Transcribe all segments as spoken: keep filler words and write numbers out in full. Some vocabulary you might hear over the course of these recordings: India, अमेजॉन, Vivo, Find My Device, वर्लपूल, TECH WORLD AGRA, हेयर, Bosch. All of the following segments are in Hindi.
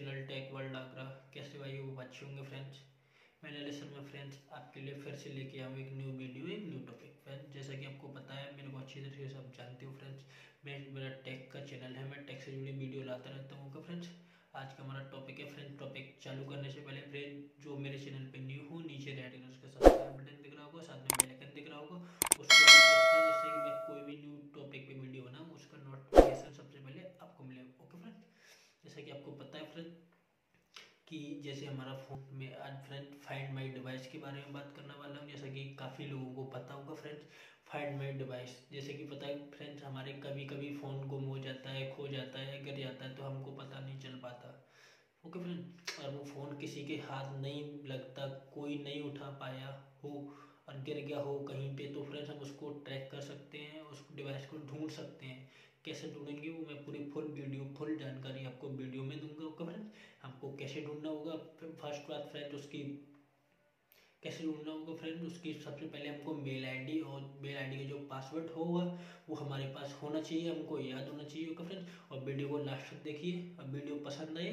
Channel tech world Agra. कैसे भाई वो बच्चे होंगे फ्रेंड्स, मैंने लेसन में फ्रेंड्स आपके लिए फिर से लेके आऊँ एक न्यू वीडियो एक न्यू टॉपिक। फ्रेंड्स जैसा कि आपको पता है, मेरे को अच्छी तरीके से आप जानते हो फ्रेंड्स, मैं मेरा टेक का चैनल है, मैं टेक से जुड़ी वीडियो लाता रहता हूँ। ओके फ्रेंड्स, आज का हमारा टॉपिक है फ्रेंड्स। टॉपिक चालू करने से पहले फ्रेंड जो मेरे चैनल पे न्यू हो, नीचे रेड कलर उसका सब्सक्राइब बटन दिख रहा होगा, साथ में बेल आइकन दिख रहा होगा, उसको जिससे कि मैं कोई भी न्यू टॉपिक पे वीडियो बनाऊँ उसका नोटिफिकेशन सबसे पहले आपको मिले। ओके फ्रेंड, जैसा कि आपको पता है फ्रेंड कि जैसे हमारा फोन में आज फ्रेंड फाइंड माय डिवाइस के बारे में बात करने वाला हूँ। जैसा कि काफ़ी लोगों को पता होगा फ्रेंड्स, फाइंड माय डिवाइस जैसे कि पता है फ्रेंड्स, हमारे कभी कभी फ़ोन गुम हो जाता है, खो जाता है, गिर जाता है, तो हमको पता नहीं चल पाता। ओके फ्रेंड, और वो फ़ोन किसी के हाथ नहीं लगता, कोई नहीं उठा पाया हो और गिर गया हो कहीं पर, तो फ्रेंड्स हम उसको ट्रैक कर सकते हैं, उस डिवाइस को ढूंढ सकते हैं। कैसे ढूंढेंगे वो मैं पूरी फुल वीडियो फुल जानकारी आपको वीडियो में दूंगा। ओके फ्रेंड, हमको कैसे ढूंढना होगा फर्स्ट बात फ्रेंड उसकी कैसे ढूंढना होगा फ्रेंड उसकी सबसे पहले हमको मेल आईडी और मेल आईडी का जो पासवर्ड होगा वो हमारे पास होना चाहिए, हमको याद होना चाहिए। ओके फ्रेंड, और वीडियो को लास्ट तक देखिए, और वीडियो पसंद आए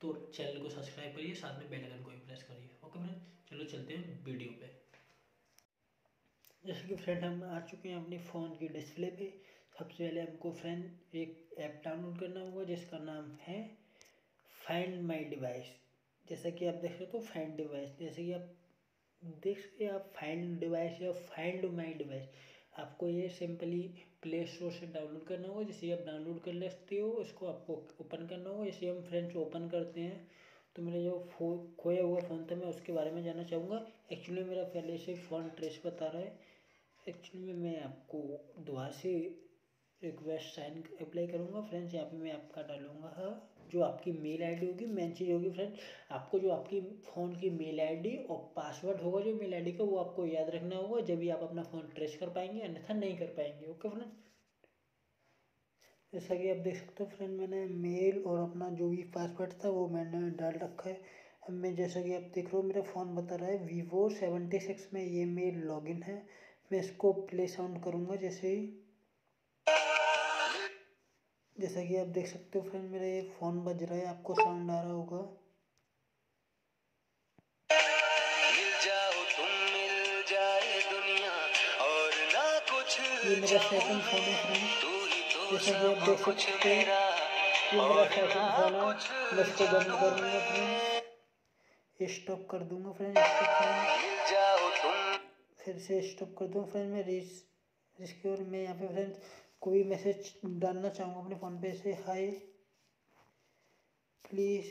तो चैनल को सब्सक्राइब करिए, साथ में बेल आइकन को भी प्रेस करिए। ओके फ्रेंड, चलो चलते हैं वीडियो पे। जैसे कि फ्रेंड हम आ चुके हैं अपने फ़ोन के डिस्प्ले पे। सबसे पहले हमको फ्रेंड एक ऐप डाउनलोड करना होगा जिसका नाम है फाइंड माय डिवाइस। जैसा कि आप देख सकते हो फाइंड डिवाइस, जैसे कि आप देख सकते हैं आप फाइंड डिवाइस या फाइंड माय डिवाइस, आपको ये सिंपली प्ले स्टोर से डाउनलोड करना होगा। जैसे आप डाउनलोड कर लेते हो, इसको आपको ओपन करना होगा। जैसे हम फ्रेंड्स ओपन करते हैं तो मेरा जो फो खोया हुआ फ़ोन था, मैं उसके बारे में जानना चाहूँगा। एक्चुअली मेरा पहले से फ़ोन ट्रेस बता रहा है, एक्चुअली में मैं आपको दोबारा से रिक्वेस्ट साइन अप्लाई करूँगा। फ्रेंड्स यहाँ पे मैं आपका डालूँगा हाँ, जो आपकी मेल आईडी होगी मेन चीज़ होगी फ्रेंड्स, आपको जो आपकी फ़ोन की मेल आईडी और पासवर्ड होगा जो मेल आईडी का वो आपको याद रखना होगा, जब भी आप अपना फ़ोन ट्रेस कर पाएंगे, अन्यथा नहीं कर पाएंगे। ओके फ्रेंड्स, जैसा कि आप देख सकते हो फ्रेंड, मैंने मेल और अपना जो भी पासवर्ड था वो मैंने डाल रखा है। अब मैं जैसा कि आप देख रहे हो मेरा फ़ोन बता रहा है वीवो सेवेंटी सिक्स में ये मेल लॉगिन है। मैं इसको प्ले साउंड करूँगा। जैसे ही जैसा कि आप देख सकते हो फ्रेंड मेरा ये फ़ोन बज रहा है, आपको साउंड आ रहा होगा। ये मेरा सेकंड फ़ोन है फ्रेंड, जैसा कि आप देख सकते हो ये मेरा सेकंड फ़ोन है। मैं इसको बंद कर दूँगा फ्रेंड, स्टॉप कर दूँगा फ्रेंड, फिर से स्टॉप कर दूँगा फ्रेंड। मैं रिस जिसकी और मैं यहाँ पे फ्रेंड कोई मैसेज डालना चाहूँगा अपने फ़ोन पे से, हाय प्लीज़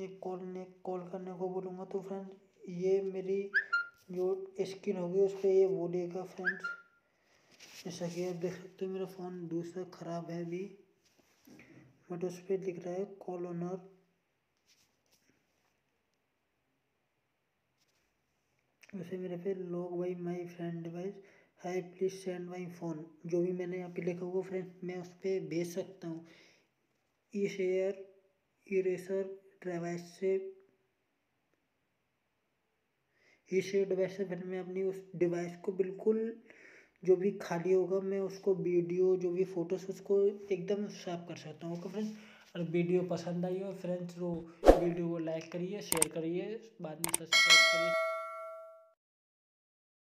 ये कॉल ने कॉल करने को बोलूँगा तो फ्रेंड ये मेरी जो स्क्रीन होगी उस पर ये बोलेगा। फ्रेंड्स जैसा कि आप देख सकते हो मेरा फ़ोन दूसरा ख़राब है अभी, बट उस पर दिख रहा है कॉल ऑनर। वैसे मेरे पे log by my friend device hi please send my phone, जो भी मैंने यहाँ पे लिखा हुआ फ्रेंड मैं उस पर भेज सकता हूँ। ई शेयर इरेसर डिवाइस से ई शेयर डिवाइस से फिर मैं अपनी उस डिवाइस को बिल्कुल जो भी खाली होगा मैं उसको वीडियो जो भी फ़ोटोस उसको एकदम साफ कर सकता हूँ। ओके फ्रेंड्स, और वीडियो पसंद आई हो फ्रेंड्स तो वीडियो को लाइक करिए, शेयर करिए, बाद में सब्सक्राइब करिए।